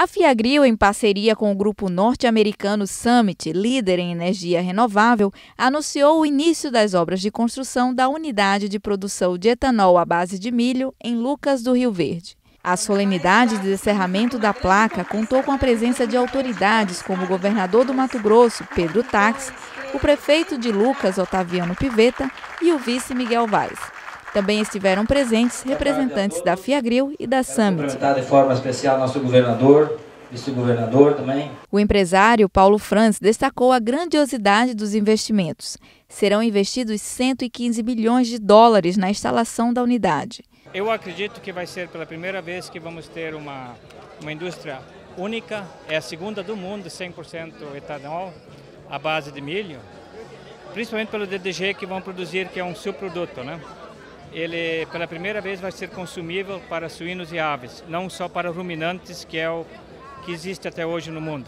A Fiagril, em parceria com o grupo norte-americano Summit, líder em energia renovável, anunciou o início das obras de construção da unidade de produção de etanol à base de milho em Lucas do Rio Verde. A solenidade de encerramento da placa contou com a presença de autoridades como o governador do Mato Grosso, Pedro Taques, o prefeito de Lucas, Otaviano Pivetta, e o vice Miguel Vaz. Também estiveram presentes representantes da Fiagril e da Summit. Cumprimentar de forma especial nosso governador, vice-governador também. O empresário Paulo Franz destacou a grandiosidade dos investimentos. Serão investidos 115 bilhões de dólares na instalação da unidade. Eu acredito que vai ser pela primeira vez que vamos ter uma indústria única, é a segunda do mundo, 100% etanol, à base de milho, principalmente pelo DDG que vão produzir, que é um subproduto, né? Ele, pela primeira vez, vai ser consumível para suínos e aves, não só para ruminantes, que é o que existe até hoje no mundo.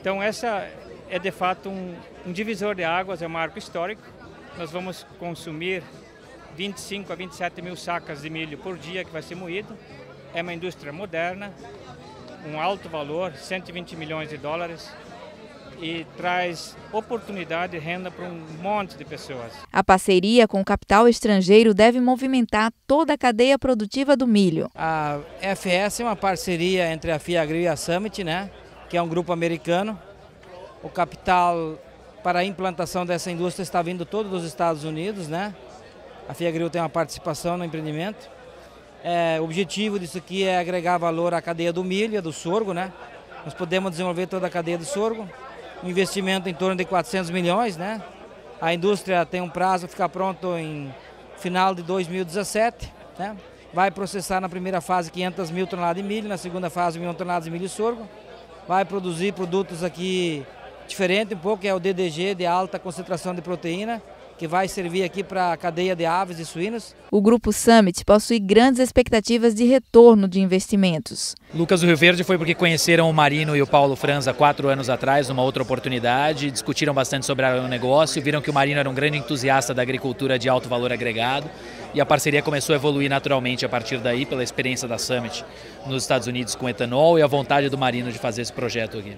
Então, essa é, de fato, um divisor de águas, é um marco histórico. Nós vamos consumir 25 a 27 mil sacas de milho por dia que vai ser moído. É uma indústria moderna, um alto valor, 120 milhões de dólares. E traz oportunidade e renda para um monte de pessoas. A parceria com o capital estrangeiro deve movimentar toda a cadeia produtiva do milho. A FS é uma parceria entre a Fiagril e a Summit, né? Que é um grupo americano. O capital para a implantação dessa indústria está vindo todo dos Estados Unidos, né? A Fiagril tem uma participação no empreendimento. O objetivo disso aqui é agregar valor à cadeia do milho e do sorgo, né? Nós podemos desenvolver toda a cadeia do sorgo. Um investimento em torno de 400 milhões, né? A indústria tem um prazo, ficar pronto em final de 2017, né? Vai processar na primeira fase 500 mil toneladas de milho, na segunda fase 1.000 toneladas de milho e sorgo. Vai produzir produtos aqui diferentes um pouco, que é o DDG, de alta concentração de proteína, que vai servir aqui para a cadeia de aves e suínos. O Grupo Summit possui grandes expectativas de retorno de investimentos. Lucas do Rio Verde foi porque conheceram o Marino e o Paulo Franz há 4 anos atrás, numa outra oportunidade, discutiram bastante sobre o negócio, viram que o Marino era um grande entusiasta da agricultura de alto valor agregado e a parceria começou a evoluir naturalmente a partir daí, pela experiência da Summit nos Estados Unidos com etanol e a vontade do Marino de fazer esse projeto aqui.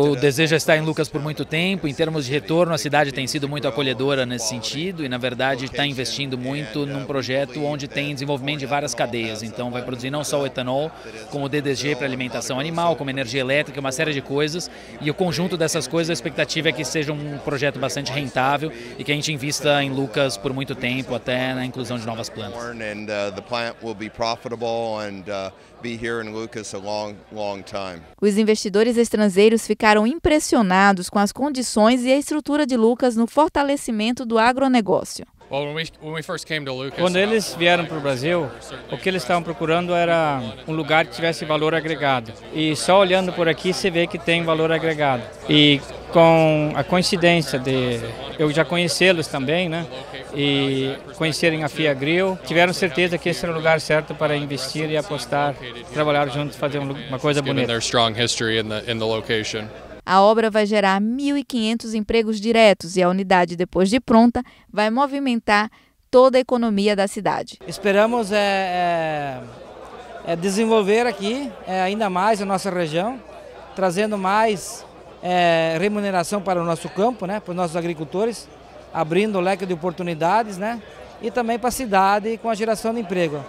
O desejo está em Lucas por muito tempo. Em termos de retorno, a cidade tem sido muito acolhedora nesse sentido e, na verdade, está investindo muito num projeto onde tem desenvolvimento de várias cadeias. Então, vai produzir não só o etanol, como o DDG para alimentação animal, como energia elétrica, uma série de coisas. E o conjunto dessas coisas, a expectativa é que seja um projeto bastante rentável e que a gente invista em Lucas por muito tempo, até na inclusão de novas plantas. Os investidores estrangeiros ficaram impressionados com as condições e a estrutura de Lucas no fortalecimento do agronegócio. Quando eles vieram para o Brasil, o que eles estavam procurando era um lugar que tivesse valor agregado. E só olhando por aqui se vê que tem valor agregado. E com a coincidência de eu já conhecê-los também, né? E conhecerem a Fiagril, tiveram certeza que esse era o lugar certo para investir e apostar, trabalhar juntos, fazer uma coisa bonita. A obra vai gerar 1.500 empregos diretos e a unidade, depois de pronta, vai movimentar toda a economia da cidade. Esperamos desenvolver aqui ainda mais a nossa região, trazendo mais remuneração para o nosso campo, né, para os nossos agricultores, abrindo o leque de oportunidades, né, e também para a cidade com a geração de emprego.